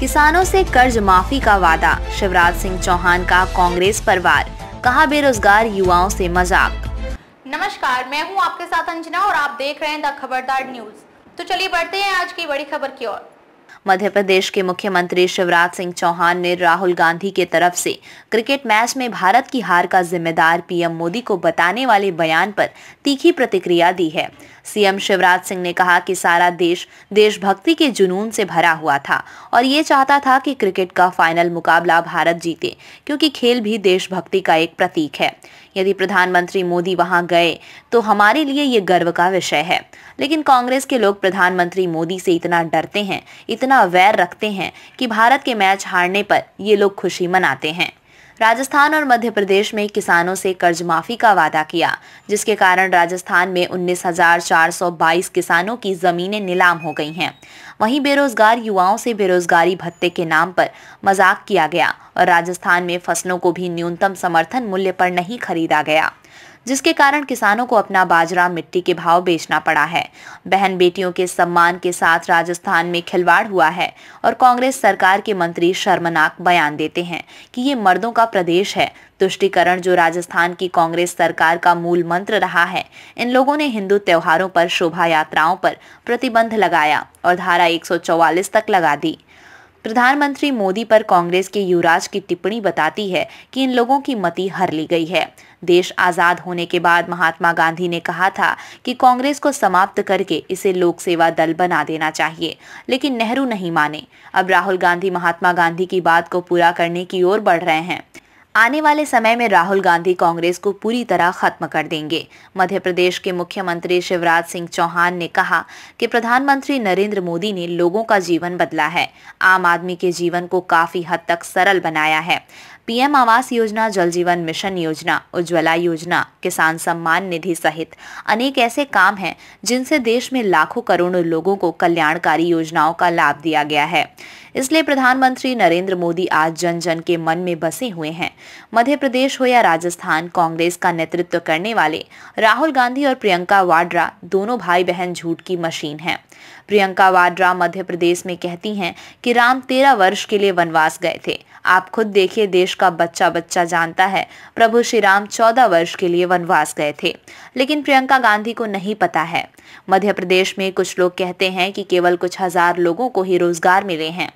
किसानों से कर्ज माफी का वादा, शिवराज सिंह चौहान का कांग्रेस पर वार, कहा बेरोजगार युवाओं से मजाक। नमस्कार, मैं हूं आपके साथ अंजना और आप देख रहे हैं द खबरदार न्यूज। तो चलिए बढ़ते हैं आज की बड़ी खबर की ओर। मध्य प्रदेश के मुख्यमंत्री शिवराज सिंह चौहान ने राहुल गांधी के तरफ से क्रिकेट मैच में भारत की हार का जिम्मेदार पीएम मोदी को बताने वाले बयान पर तीखी प्रतिक्रिया दी है। सीएम शिवराज सिंह ने कहा कि सारा देश देशभक्ति के जुनून से भरा हुआ था और ये चाहता था कि क्रिकेट का फाइनल मुकाबला भारत जीते, क्योंकि खेल भी देशभक्ति का एक प्रतीक है। यदि प्रधानमंत्री मोदी वहां गए तो हमारे लिए ये गर्व का विषय है, लेकिन कांग्रेस के लोग प्रधानमंत्री मोदी से इतना डरते हैं, इतना वैर रखते हैं कि भारत के मैच हारने पर ये लोग खुशी मनाते हैं। राजस्थान और मध्य प्रदेश में किसानों से कर्ज माफी का वादा किया, जिसके कारण राजस्थान में 19,422 किसानों की जमीनें नीलाम हो गई हैं। वहीं बेरोजगार युवाओं से बेरोजगारी भत्ते के नाम पर मजाक किया गया और राजस्थान में फसलों को भी न्यूनतम समर्थन मूल्य पर नहीं खरीदा गया, जिसके कारण किसानों को अपना बाजरा मिट्टी के भाव बेचना पड़ा है। बहन बेटियों के सम्मान के साथ राजस्थान में खिलवाड़ हुआ है और कांग्रेस सरकार के मंत्री शर्मनाक बयान देते हैं कि ये मर्दों का प्रदेश है। तुष्टीकरण, जो राजस्थान की कांग्रेस सरकार का मूल मंत्र रहा है, इन लोगों ने हिंदू त्योहारों पर, शोभा यात्राओं पर प्रतिबंध लगाया और धारा 144 तक लगा दी। प्रधानमंत्री मोदी पर कांग्रेस के युवराज की टिप्पणी बताती है कि इन लोगों की मति हर ली गई है। देश आज़ाद होने के बाद महात्मा गांधी ने कहा था कि कांग्रेस को समाप्त करके इसे लोक सेवा दल बना देना चाहिए, लेकिन नेहरू नहीं माने। अब राहुल गांधी महात्मा गांधी की बात को पूरा करने की ओर बढ़ रहे हैं। आने वाले समय में राहुल गांधी कांग्रेस को पूरी तरह खत्म कर देंगे। मध्य प्रदेश के मुख्यमंत्री शिवराज सिंह चौहान ने कहा कि प्रधानमंत्री नरेंद्र मोदी ने लोगों का जीवन बदला है, आम आदमी के जीवन को काफी हद तक सरल बनाया है। पीएम आवास योजना, जल जीवन मिशन योजना, उज्जवला योजना, किसान सम्मान निधि सहित अनेक ऐसे काम हैं जिनसे देश में लाखों करोड़ों लोगों को कल्याणकारी योजनाओं का लाभ दिया गया है। इसलिए प्रधानमंत्री नरेंद्र मोदी आज जन जन के मन में बसे हुए हैं। मध्य प्रदेश हो या राजस्थान, कांग्रेस का नेतृत्व करने वाले राहुल गांधी और प्रियंका वाड्रा दोनों भाई बहन झूठ की मशीन हैं। प्रियंका वाड्रा मध्य प्रदेश में कहती हैं कि राम 13 वर्ष के लिए वनवास गए थे। आप खुद देखिए, देश का बच्चा बच्चा जानता है प्रभु श्री राम 14 वर्ष के लिए वनवास गए थे, लेकिन प्रियंका गांधी को नहीं पता है। मध्य प्रदेश में कुछ लोग कहते हैं कि केवल कुछ हजार लोगों को ही रोजगार मिले हैं,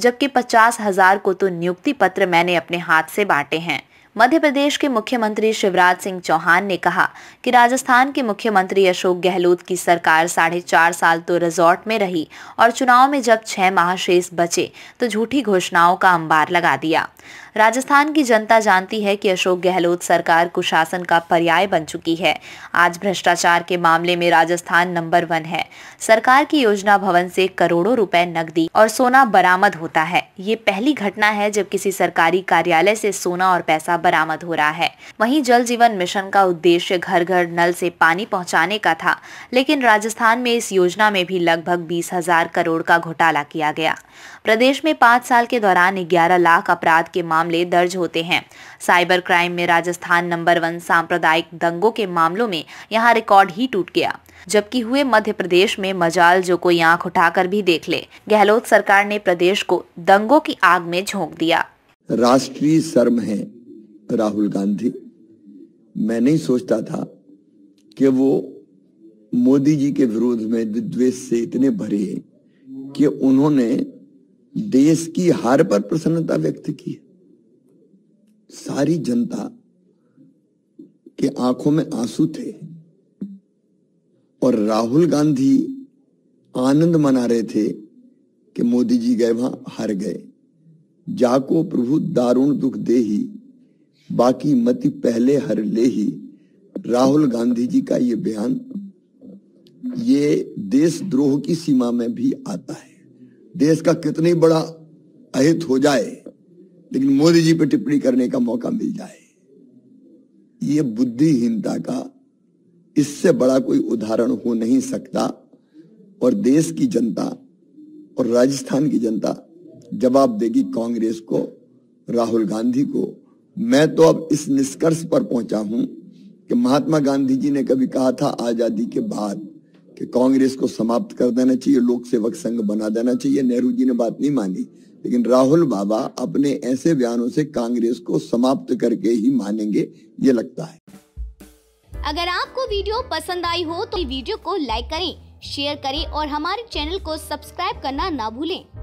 जबकि 50,000 को तो नियुक्ति पत्र मैंने अपने हाथ से बांटे हैं। मध्य प्रदेश के मुख्यमंत्री शिवराज सिंह चौहान ने कहा कि राजस्थान के मुख्यमंत्री अशोक गहलोत की सरकार 4.5 साल तो रिजॉर्ट में रही और चुनाव में जब 6 माह शेष बचे तो झूठी घोषणाओं का अंबार लगा दिया। राजस्थान की जनता जानती है कि अशोक गहलोत सरकार कुशासन का पर्याय बन चुकी है। आज भ्रष्टाचार के मामले में राजस्थान नंबर 1 है। सरकार की योजना भवन से करोड़ों रुपए नकदी और सोना बरामद होता है। ये पहली घटना है जब किसी सरकारी कार्यालय से सोना और पैसा बरामद हो रहा है। वहीं जल जीवन मिशन का उद्देश्य घर घर नल से पानी पहुंचाने का था, लेकिन राजस्थान में इस योजना में भी लगभग 20,000 करोड़ का घोटाला किया गया। प्रदेश में 5 साल के दौरान 11 लाख अपराध के मामले दर्ज होते हैं। साइबर क्राइम में राजस्थान नंबर 1, सांप्रदायिक दंगों के मामलों में यहाँ रिकॉर्ड ही टूट गया, जबकि हुए मध्य प्रदेश में मजाल जो कोई आंख उठाकर भी देख ले। गहलोत सरकार ने प्रदेश को दंगों की आग में झोंक दिया। राष्ट्रीय शर्म है राहुल गांधी। मैं नहीं सोचता था कि वो मोदी जी के विरोध में द्वेष से इतने भरे हैं कि उन्होंने देश की हार पर प्रसन्नता व्यक्त की। सारी जनता के आंखों में आंसू थे और राहुल गांधी आनंद मना रहे थे कि मोदी जी गए वहां हार गए। जाको प्रभु दारुण दुख देही, बाकी मति पहले हर ले ही। राहुल गांधी जी का ये बयान ये देशद्रोह की सीमा में भी आता है। देश का कितने बड़ा अहित हो जाए, लेकिन मोदी जी पर टिप्पणी करने का मौका मिल जाए, ये बुद्धिहीनता का इससे बड़ा कोई उदाहरण हो नहीं सकता। और देश की जनता और राजस्थान की जनता जवाब देगी कांग्रेस को, राहुल गांधी को। मैं तो अब इस निष्कर्ष पर पहुंचा हूं कि महात्मा गांधी जी ने कभी कहा था आजादी के बाद कि कांग्रेस को समाप्त कर देना चाहिए, लोक सेवक संघ बना देना चाहिए। नेहरू जी ने बात नहीं मानी, लेकिन राहुल बाबा अपने ऐसे बयानों से कांग्रेस को समाप्त करके ही मानेंगे, ये लगता है। अगर आपको वीडियो पसंद आई हो तो वीडियो को लाइक करें, शेयर करें और हमारे चैनल को सब्सक्राइब करना ना भूलें।